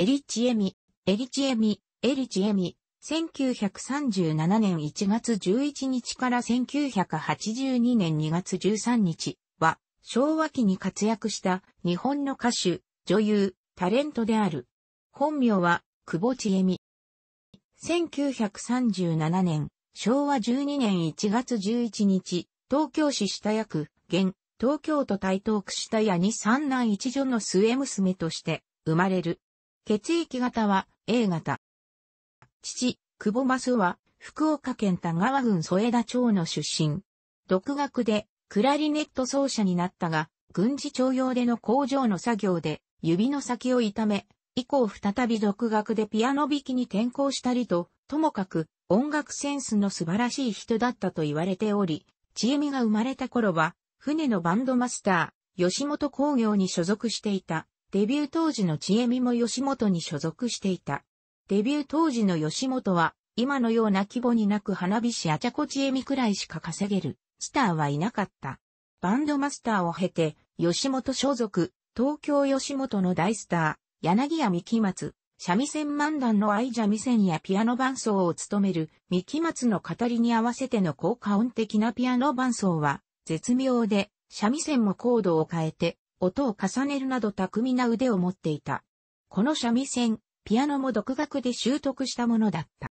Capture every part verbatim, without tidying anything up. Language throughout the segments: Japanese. エリチエミ、エリチエミ、エリチエミ、せんきゅうひゃくさんじゅうななねんいちがつじゅういちにちからせんきゅうひゃくはちじゅうにねんにがつじゅうさんにちは、昭和期に活躍した日本の歌手、女優、タレントである。本名は、久保千恵美。せんきゅうひゃくさんじゅうななねん、しょうわじゅうにねんいちがつじゅういちにち、東京市下谷区、現、東京都台東区下谷に三男一女の末娘として生まれる。血液型は エー 型。父、久保益は、福岡県田川郡添田町の出身。独学で、クラリネット奏者になったが、軍事徴用での工場の作業で、指の先を痛め、以降再び独学でピアノ弾きに転向したりと、ともかく、音楽センスの素晴らしい人だったと言われており、千恵美が生まれた頃は、船のバンドマスター、吉本興業に所属していた。デビュー当時の千恵美も吉本に所属していた。デビュー当時の吉本は、今のような規模になく花火師あちゃこ千恵美くらいしか稼げる、スターはいなかった。バンドマスターを経て、吉本所属、東京吉本の大スター、柳家三木松、三味線漫談の相三味線やピアノ伴奏を務める、三木松の語りに合わせての効果音的なピアノ伴奏は、絶妙で、三味線もコードを変えて、音を重ねるなど巧みな腕を持っていた。この三味線、ピアノも独学で習得したものだった。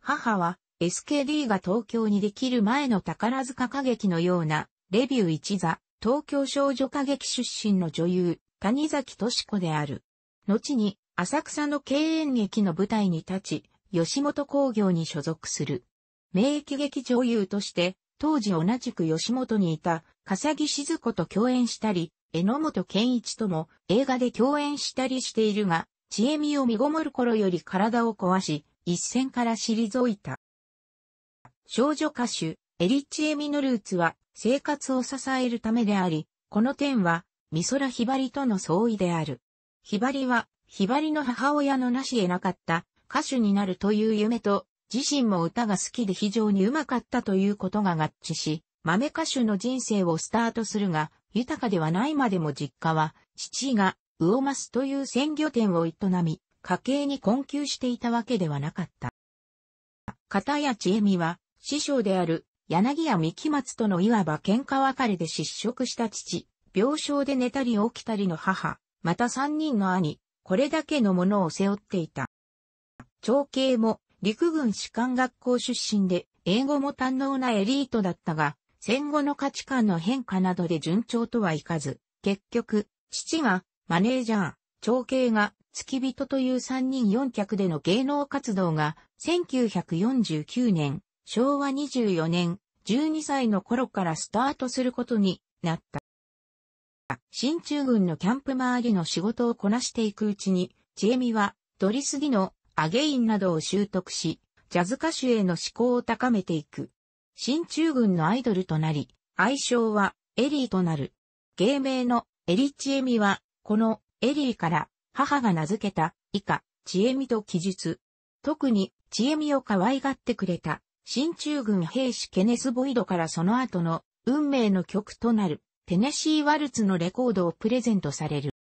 母は エスケーディー が東京にできる前の宝塚歌劇のようなレビュー一座、東京少女歌劇出身の女優、谷崎敏子である。後に浅草の経演劇の舞台に立ち、吉本興業に所属する。名喜劇女優として、当時同じく吉本にいた笠置シヅ子と共演したり、榎本健一とも映画で共演したりしているが、千恵美を見ごもる頃より体を壊し、一線から退いた。少女歌手、エリ千恵美のルーツは生活を支えるた美であり、この点は美空ひばりとの相違である。ひばりは、ひばりの母親のなし得なかった歌手になるという夢と、自身も歌が好きで非常に上手かったということが合致し、豆歌手の人生をスタートするが、豊かではないまでも実家は、父が、魚ますという鮮魚店を営み、家計に困窮していたわけではなかった。片や千恵美は、師匠である柳家三木松とのいわば喧嘩別れで失職した父、病床で寝たり起きたりの母、また三人の兄、これだけのものを背負っていた。長兄も陸軍士官学校出身で、英語も堪能なエリートだったが、戦後の価値観の変化などで順調とはいかず、結局、父が、マネージャー、長兄が、付き人というさんにんよんきゃくでの芸能活動が、せんきゅうひゃくよんじゅうきゅうねん、しょうわにじゅうよねん、じゅうにさいの頃からスタートすることになった。進駐軍のキャンプ周りの仕事をこなしていくうちに、千恵美は、ドリス・ディのアゲインなどを習得し、ジャズ歌手への志向を高めていく。進駐軍のアイドルとなり、愛称は、エリーとなる。芸名の、エリ千恵美は、このエリーから母が名付けた以下千恵美と記述。特に千恵美を可愛がってくれた進駐軍兵士ケネス・ボイドからその後の運命の曲となるテネシー・ワルツのレコードをプレゼントされる。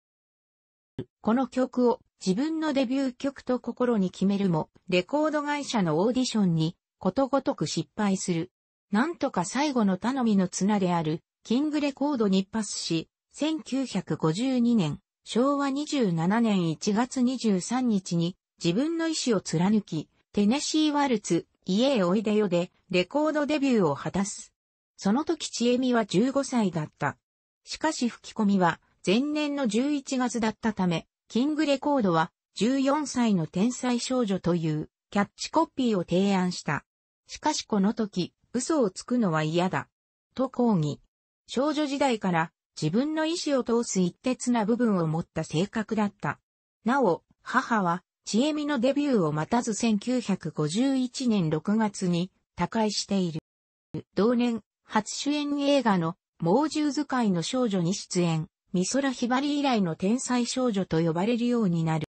この曲を自分のデビュー曲と心に決めるもレコード会社のオーディションにことごとく失敗する。なんとか最後の頼みの綱であるキングレコードにパスし、せんきゅうひゃくごじゅうにねん、しょうわにじゅうななねんいちがつにじゅうさんにちに自分の意思を貫き、テネシーワルツ、家へおいでよでレコードデビューを果たす。その時千恵美はじゅうごさいだった。しかし吹き込みは前年のじゅういちがつだったため、キングレコードはじゅうよんさいの天才少女というキャッチコピーを提案した。しかしこの時、嘘をつくのは嫌だ。と抗議。少女時代から、自分の意思を通す一徹な部分を持った性格だった。なお、母は、千恵美のデビューを待たずせんきゅうひゃくごじゅういちねんろくがつに他界している。同年、初主演映画の猛獣使いの少女に出演、美空ひばり以来の天才少女と呼ばれるようになる。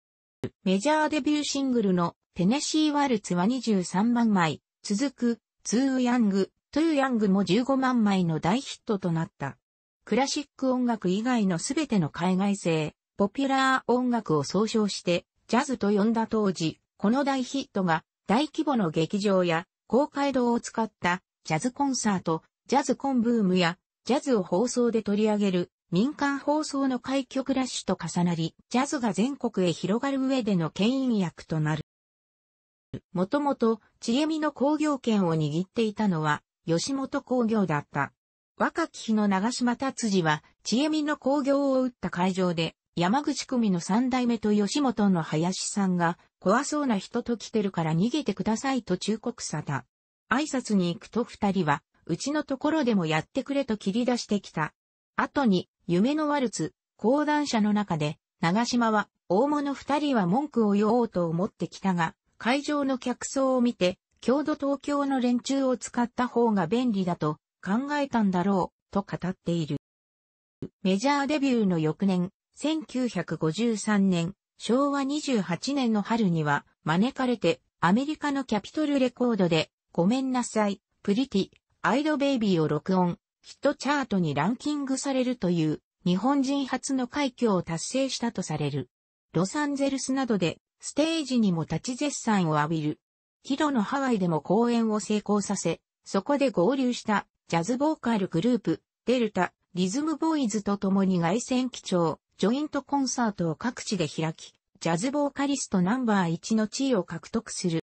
メジャーデビューシングルのテネシーワルツはにじゅうさんまんまい、続く、ツー・ヤング、トゥ・ヤングもじゅうごまんまいの大ヒットとなった。クラシック音楽以外のすべての海外製、ポピュラー音楽を総称して、ジャズと呼んだ当時、この大ヒットが大規模の劇場や公会堂を使ったジャズコンサート、ジャズコンブームやジャズを放送で取り上げる民間放送の開局ラッシュと重なり、ジャズが全国へ広がる上での牽引役となる。もともと、ちえみの興行権を握っていたのは、吉本興業だった。若き日の長嶋達治は、ちえみの興行を打った会場で、山口組の三代目と吉本の林さんが、怖そうな人と来てるから逃げてくださいと忠告された。挨拶に行くと二人は、うちのところでもやってくれと切り出してきた。後に、夢のワルツ、講談社の中で、長嶋は、大物二人は文句を言おうと思ってきたが、会場の客層を見て、郷土東京の連中を使った方が便利だと考えたんだろう、と語っている。メジャーデビューの翌年、せんきゅうひゃくごじゅうさんねん、しょうわにじゅうはちねんの春には、招かれて、アメリカのキャピトルレコードで、ごめんなさい、プリティ、アイドベイビーを録音、ヒットチャートにランキングされるという日本人初の快挙を達成したとされる。ロサンゼルスなどでステージにも立ち絶賛を浴びる。帰路のハワイでも公演を成功させ、そこで合流したジャズボーカルグループ、デルタ、リズムボーイズと共に凱旋基調、ジョイントコンサートを各地で開き、ジャズボーカリストナンバーいちの地位を獲得する。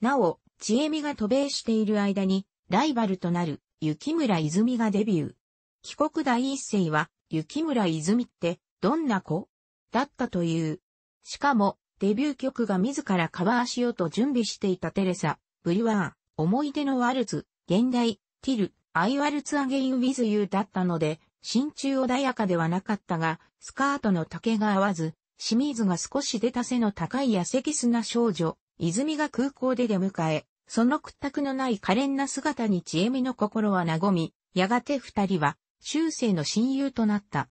なお、ちえみが渡米している間に、ライバルとなる雪村いずみがデビュー。帰国第一声は、雪村いずみってどんな子だったという。しかも、デビュー曲が自らカバーしようと準備していたテレサ、ブリュワー、思い出のワルツ、現代、ティル、アイワルツアゲインウィズユーだったので、心中穏やかではなかったが、スカートの丈が合わず、シミーズが少し出た背の高い痩せキスな少女、いずみが空港で出迎え、その屈託のない可憐な姿にちえみの心は和み、やがて二人は、終生の親友となった。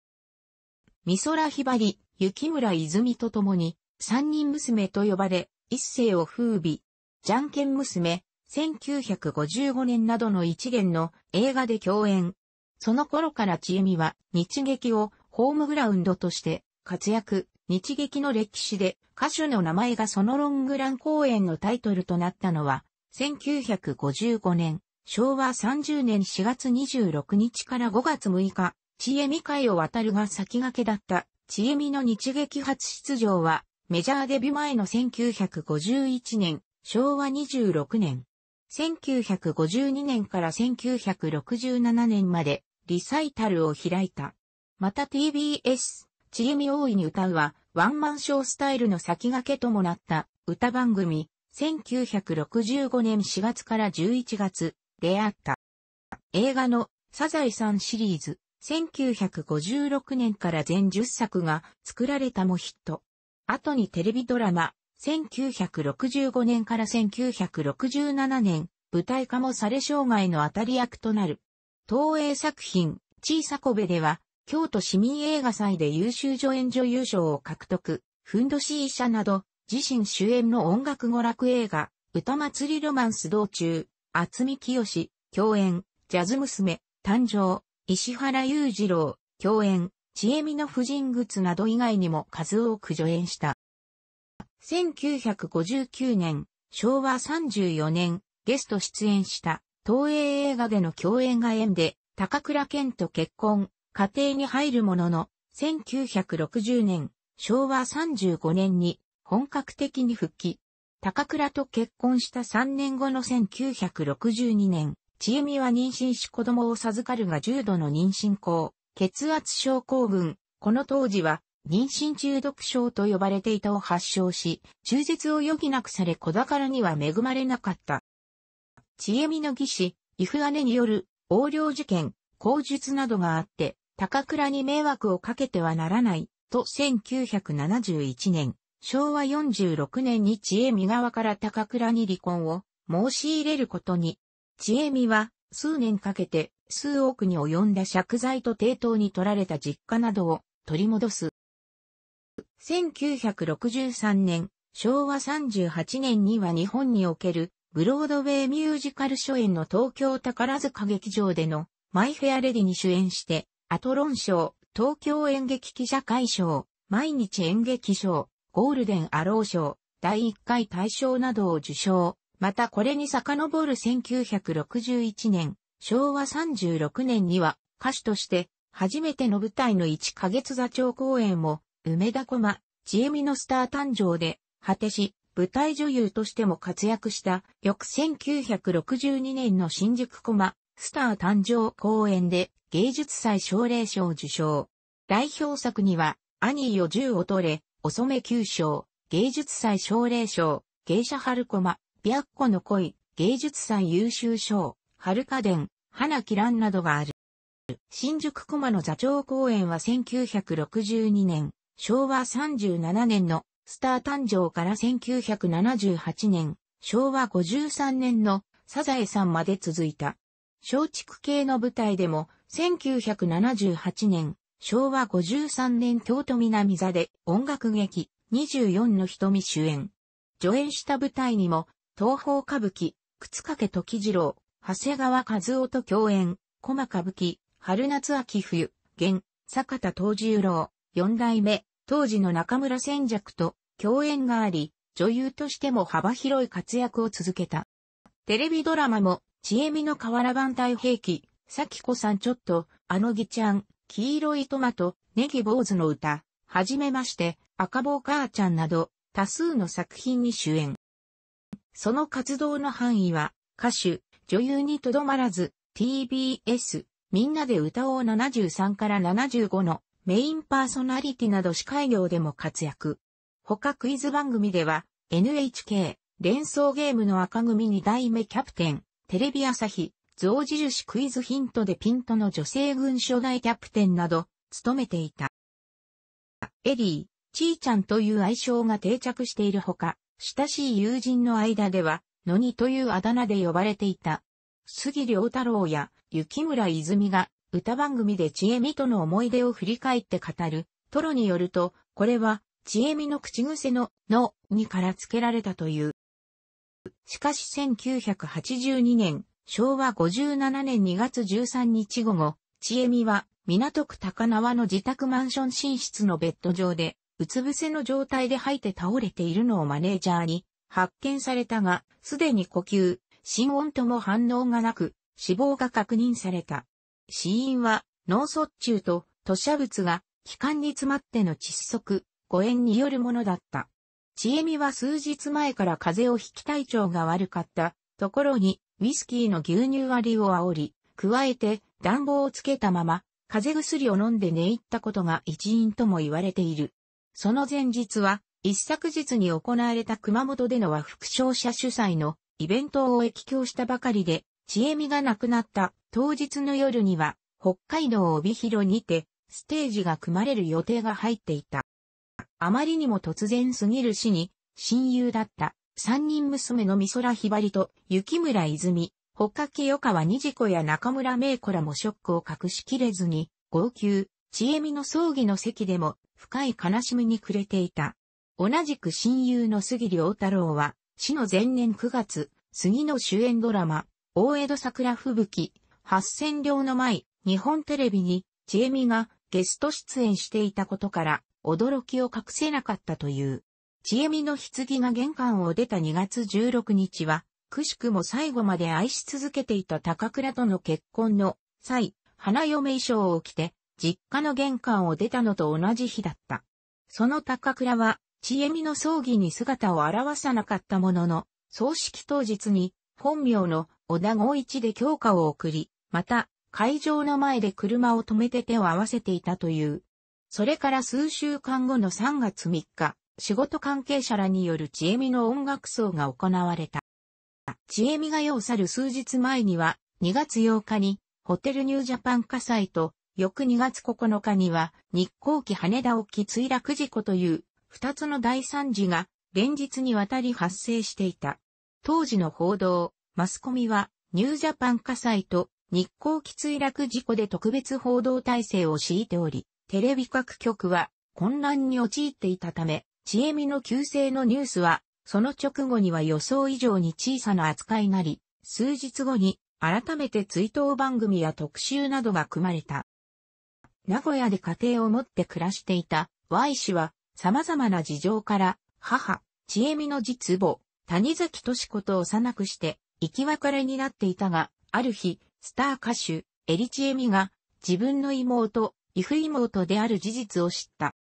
美空ひばり、雪村いずみと共に、三人娘と呼ばれ、一世を風靡。じゃんけん娘、せんきゅうひゃくごじゅうごねんなどの一連の映画で共演。その頃からちえみは、日劇をホームグラウンドとして活躍。日劇の歴史で歌手の名前がそのロングラン公演のタイトルとなったのは、せんきゅうひゃくごじゅうごねん、しょうわさんじゅうねんしがつにじゅうろくにちからごがつむいか、ちえみ回を渡るが先駆けだった、ちえみの日劇初出場は、メジャーデビュー前のせんきゅうひゃくごじゅういちねん、しょうわにじゅうろくねん。せんきゅうひゃくごじゅうにねんからせんきゅうひゃくろくじゅうななねんまで、リサイタルを開いた。また ティービーエス、ちえみ大いに歌うは、ワンマンショースタイルの先駆けともなった、歌番組。せんきゅうひゃくろくじゅうごねんしがつからじゅういちがつであった。映画のサザエさんシリーズせんきゅうひゃくごじゅうろくねんから全じゅっさくが作られたもヒット。後にテレビドラマせんきゅうひゃくろくじゅうごねんからせんきゅうひゃくろくじゅうななねん舞台化もされ生涯の当たり役となる。東映作品小さこべでは京都市民映画祭で優秀助演女優賞を獲得、ふんどし医者など自身主演の音楽娯楽映画、歌祭りロマンス道中、渥美清、共演、ジャズ娘、誕生、石原裕次郎、共演、ちえみの婦人靴など以外にも数多く助演した。せんきゅうひゃくごじゅうきゅうねん、しょうわさんじゅうよねん、ゲスト出演した、東映映画での共演が縁で、高倉健と結婚、家庭に入るものの、せんきゅうひゃくろくじゅうねん、しょうわさんじゅうごねんに、本格的に復帰。高倉と結婚したさんねんごのせんきゅうひゃくろくじゅうにねん、ちえみは妊娠し子供を授かるが重度の妊娠高血圧症候群、この当時は妊娠中毒症と呼ばれていたを発症し、中絶を余儀なくされ子宝には恵まれなかった。ちえみの義姉、伊布姉による横領事件、口述などがあって、高倉に迷惑をかけてはならない、とせんきゅうひゃくななじゅういちねん。しょうわよんじゅうろくねんにちえみ側から高倉に離婚を申し入れることに、ちえみは数年かけて数億に及んだ借財と抵当に取られた実家などを取り戻す。せんきゅうひゃくろくじゅうさんねん、しょうわさんじゅうはちねんには日本におけるブロードウェイミュージカル初演の東京宝塚劇場でのマイ・フェア・レディに主演して、アトロン賞、東京演劇記者会賞、毎日演劇賞、ゴールデンアロー賞、だいいっかい大賞などを受賞。またこれに遡るせんきゅうひゃくろくじゅういちねん、しょうわさんじゅうろくねんには歌手として初めての舞台のいっかげつ座長公演を梅田駒、ちえみのスター誕生で果てし舞台女優としても活躍した翌せんきゅうひゃくろくじゅうにねんの新宿駒スター誕生公演で芸術祭奨励賞を受賞。代表作にはアニーよ銃を取れ、遅め急賞、芸術祭奨励賞、芸者春駒、白子の恋、芸術祭優秀賞、春花伝、花木蘭などがある。新宿駒の座長公演はせんきゅうひゃくろくじゅうにねん、しょうわさんじゅうななねんのスター誕生からせんきゅうひゃくななじゅうはちねん、しょうわごじゅうさんねんのサザエさんまで続いた。松竹系の舞台でもせんきゅうひゃくななじゅうはちねん、しょうわごじゅうさんねん京都南座で音楽劇にじゅうよんの瞳主演。上演した舞台にも東宝歌舞伎、靴掛時次郎、長谷川和夫と共演、駒歌舞伎、春夏秋冬、現、坂田藤十郎、四代目、当時の中村千尺と共演があり、女優としても幅広い活躍を続けた。テレビドラマも、ちえみの瓦版太平記、咲子さんちょっと、あのぎちゃん、黄色いトマト、ネギ坊主の歌、はじめまして、赤坊母ちゃんなど、多数の作品に主演。その活動の範囲は、歌手、女優にとどまらず、ティービーエス、みんなで歌おうななじゅうさんからななじゅうごのメインパーソナリティなど司会業でも活躍。他クイズ番組では、エヌエイチケー、連想ゲームの赤組に代目キャプテン、テレビ朝日、象印クイズヒントでピントの女性軍初代キャプテンなど、務めていた。エリー、ちーちゃんという愛称が定着しているほか、親しい友人の間では、のにというあだ名で呼ばれていた。杉良太郎や雪村泉が歌番組でちえみとの思い出を振り返って語る。トロによると、これはちえみの口癖ののにから付けられたという。しかしせんきゅうひゃくはちじゅうにねん、しょうわごじゅうななねんにがつじゅうさんにち午後、ちえみは港区高輪の自宅マンション寝室のベッド上で、うつ伏せの状態で吐いて倒れているのをマネージャーに発見されたが、すでに呼吸、心音とも反応がなく、死亡が確認された。死因は脳卒中と吐しゃ物が気管に詰まっての窒息、誤嚥によるものだった。ちえみは数日前から風邪をひき体調が悪かったところにウイスキーの牛乳割りを煽り、加えて暖房をつけたまま風邪薬を飲んで寝入ったことが一因とも言われている。その前日は、一昨日に行われた熊本での和服商社主催のイベントを益況したばかりで、ちえみが亡くなった当日の夜には、北海道帯広にて、ステージが組まれる予定が入っていた。あまりにも突然すぎる死に、親友だった三人娘の美空ひばりと雪村泉、他清川虹子や中村芽衣子らもショックを隠しきれずに、号泣、ちえみの葬儀の席でも、深い悲しみに暮れていた。同じく親友の杉良太郎は、死の前年くがつ、杉の主演ドラマ、大江戸桜吹雪、八千両の舞、日本テレビに、ちえみがゲスト出演していたことから、驚きを隠せなかったという。ちえみの棺が玄関を出たにがつじゅうろくにちは、くしくも最後まで愛し続けていた高倉との結婚の際、花嫁衣装を着て、実家の玄関を出たのと同じ日だった。その高倉は、ちえみの葬儀に姿を現さなかったものの、葬式当日に、本名の小田剛一で供花を送り、また、会場の前で車を止めて手を合わせていたという。それから数週間後のさんがつみっか、仕事関係者らによるちえみの音楽葬が行われた。ちえみが世を去る数日前には、にがつようかに、ホテルニュージャパン火災と、翌にがつここのかには日航機羽田沖墜落事故という二つの大惨事が連日にわたり発生していた。当時の報道、マスコミはニュージャパン火災と日航機墜落事故で特別報道体制を敷いており、テレビ各局は混乱に陥っていたため、ちえみの急逝のニュースはその直後には予想以上に小さな扱いになり、数日後に改めて追悼番組や特集などが組まれた。名古屋で家庭を持って暮らしていた Y 氏は様々な事情から、母、千恵美の実母、谷崎敏子と幼くして、生き別れになっていたが、ある日、スター歌手、江利千恵美が、自分の妹、異父妹である事実を知った。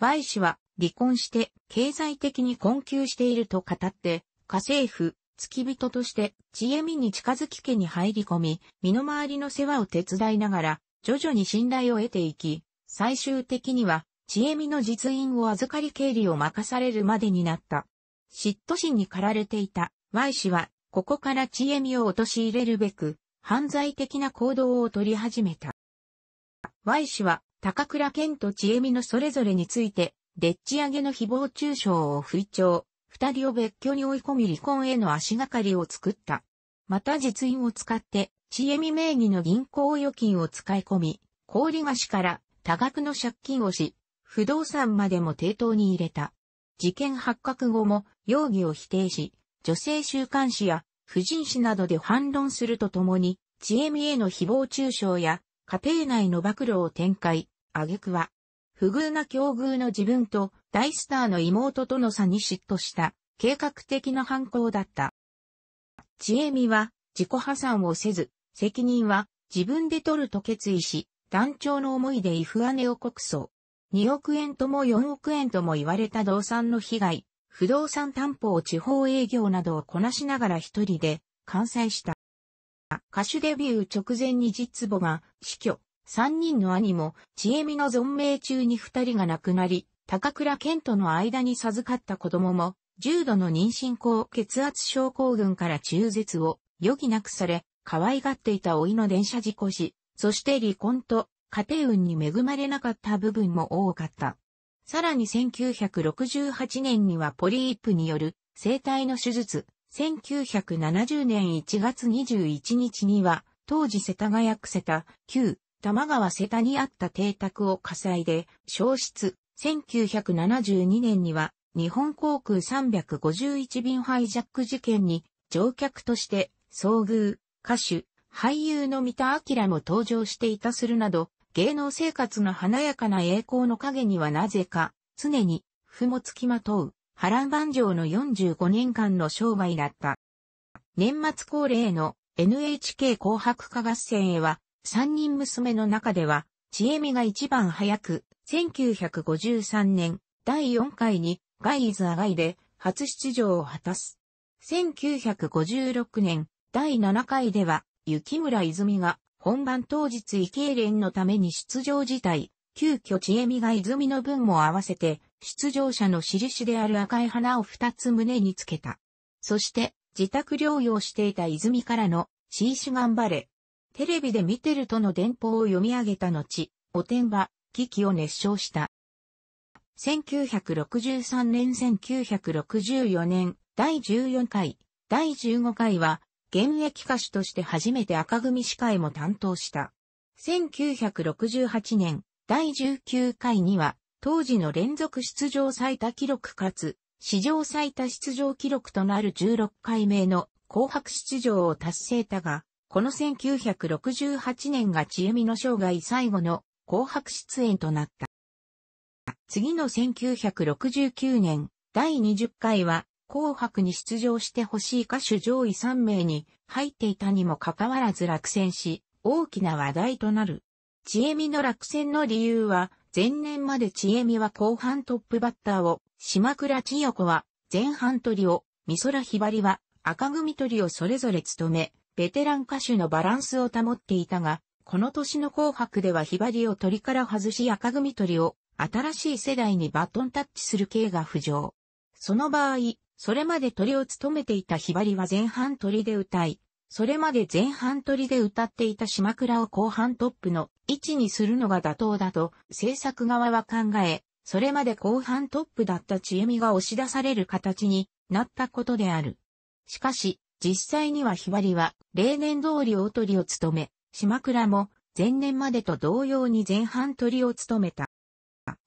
Y氏は、離婚して、経済的に困窮していると語って、家政婦、付き人として、千恵美に近づき家に入り込み、身の回りの世話を手伝いながら、徐々に信頼を得ていき、最終的には、千恵美の実印を預かり経理を任されるまでになった。嫉妬心に駆られていた Y 氏は、ここから千恵美を陥れるべく、犯罪的な行動を取り始めた。Y 氏は、高倉健と千恵美のそれぞれについて、でっち上げの誹謗中傷を吹聴、二人を別居に追い込み離婚への足がかりを作った。また実印を使って、千恵美名義の銀行預金を使い込み、小売菓子から多額の借金をし、不動産までも抵当に入れた。事件発覚後も容疑を否定し、女性週刊誌や婦人誌などで反論するとともに、千恵美への誹謗中傷や家庭内の暴露を展開、挙句は、不遇な境遇の自分と大スターの妹との差に嫉妬した計画的な犯行だった。千恵美は自己破産をせず、責任は自分で取ると決意し、断腸の思いで異父姉を告訴。におくえんともよんおくえんとも言われた動産の被害、不動産担保地方営業などをこなしながら一人で完済した。歌手デビュー直前に実母が死去。三人の兄も、千恵美の存命中に二人が亡くなり、高倉健との間に授かった子供も、重度の妊娠高血圧症候群から中絶を余儀なくされ、可愛がっていた甥の電車事故死、そして離婚と、家庭運に恵まれなかった部分も多かった。さらにせんきゅうひゃくろくじゅうはちねんにはポリープによる、声帯の手術、せんきゅうひゃくななじゅうねんいちがつにじゅういちにちには、当時世田谷区瀬田、旧玉川瀬田にあった邸宅を火災で焼失。せんきゅうひゃくななじゅうにねんには日本航空さんびゃくごじゅういちびんハイジャック事件に乗客として遭遇、歌手、俳優の三田明も登場していたするなど芸能生活の華やかな栄光の陰にはなぜか常に不もつきまとう波乱万丈のよんじゅうごねんかんの生涯だった。年末恒例の エヌエイチケー 紅白歌合戦へは三人娘の中では、千恵美が一番早く、せんきゅうひゃくごじゅうさんねん、だいよんかいに、ガイズ・アガイで、初出場を果たす。せんきゅうひゃくごじゅうろくねん、だいななかいでは、雪村泉が、本番当日胃痙攣のために出場辞退、急遽千恵美が泉の分も合わせて、出場者の印である赤い花を二つ胸につけた。そして、自宅療養していた泉からの、シーシ頑張れ。テレビで見てるとの電報を読み上げた後、おてんば、危機を熱唱した。せんきゅうひゃくろくじゅうさんねんせんきゅうひゃくろくじゅうよねん、だいじゅうよんかい、だいじゅうごかいは、現役歌手として初めて紅組司会も担当した。せんきゅうひゃくろくじゅうはちねん、だいじゅうきゅうかいには、当時の連続出場最多記録かつ、史上最多出場記録となるじゅうろっかいめの紅白出場を達成したが、このせんきゅうひゃくろくじゅうはちねんが千恵美の生涯最後の紅白出演となった。次のせんきゅうひゃくろくじゅうきゅうねんだいにじゅっかいは紅白に出場してほしい歌手上位さんめいに入っていたにもかかわらず落選し大きな話題となる。千恵美の落選の理由は前年まで千恵美は後半トップバッターを、島倉千代子は前半トリを、美空ひばりは紅組トリをそれぞれ務め、ベテラン歌手のバランスを保っていたが、この年の紅白ではひばりを鳥から外し赤組鳥を新しい世代にバトンタッチする系が浮上。その場合、それまで鳥を務めていたひばりは前半鳥で歌い、それまで前半鳥で歌っていた島倉を後半トップの位置にするのが妥当だと制作側は考え、それまで後半トップだった千恵美が押し出される形になったことである。しかし、実際にはひばりは例年通り大トリを務め、島倉も前年までと同様に前半トリを務めた。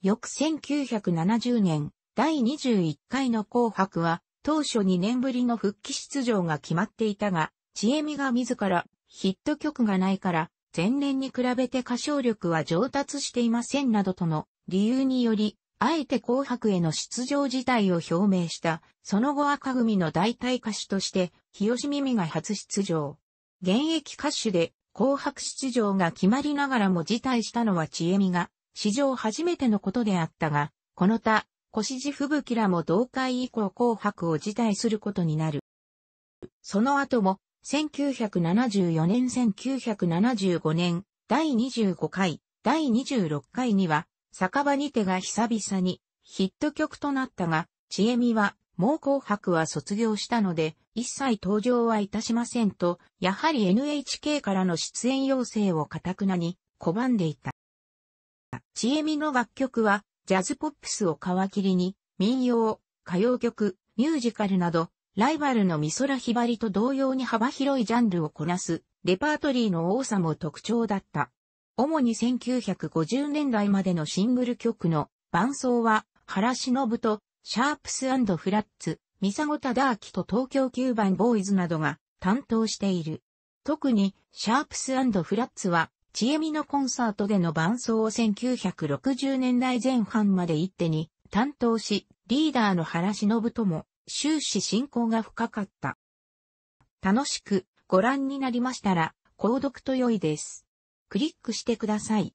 翌せんきゅうひゃくななじゅうねんだいにじゅういっかいの紅白は当初にねんぶりの復帰出場が決まっていたが、千恵美が自らヒット曲がないから前年に比べて歌唱力は上達していませんなどとの理由によりあえて紅白への出場自体を表明した、その後紅組の代替歌手として、日吉美美が初出場。現役歌手で、紅白出場が決まりながらも辞退したのはちえみが、史上初めてのことであったが、この他、越路吹雪らも同会以降紅白を辞退することになる。その後も、せんきゅうひゃくななじゅうよねんせんきゅうひゃくななじゅうごねん、だいにじゅうごかい、だいにじゅうろっかいには、酒場にてが久々にヒット曲となったが、ちえみは、もう紅白は卒業したので、一切登場はいたしませんと、やはり エヌエイチケー からの出演要請を頑なに拒んでいた。ちえみの楽曲は、ジャズポップスを皮切りに、民謡、歌謡曲、ミュージカルなど、ライバルの美空ひばりと同様に幅広いジャンルをこなす、レパートリーの多さも特徴だった。主にせんきゅうひゃくごじゅうねんだいまでのシングル曲の伴奏は原忍とシャープス&フラッツ、ミサゴタダーキと東京きゅうばんボーイズなどが担当している。特にシャープス&フラッツはちえみのコンサートでの伴奏をせんきゅうひゃくろくじゅうねんだいぜんはんまで一手に担当し、リーダーの原忍とも終始親交が深かった。楽しくご覧になりましたら購読と良いです。クリックしてください。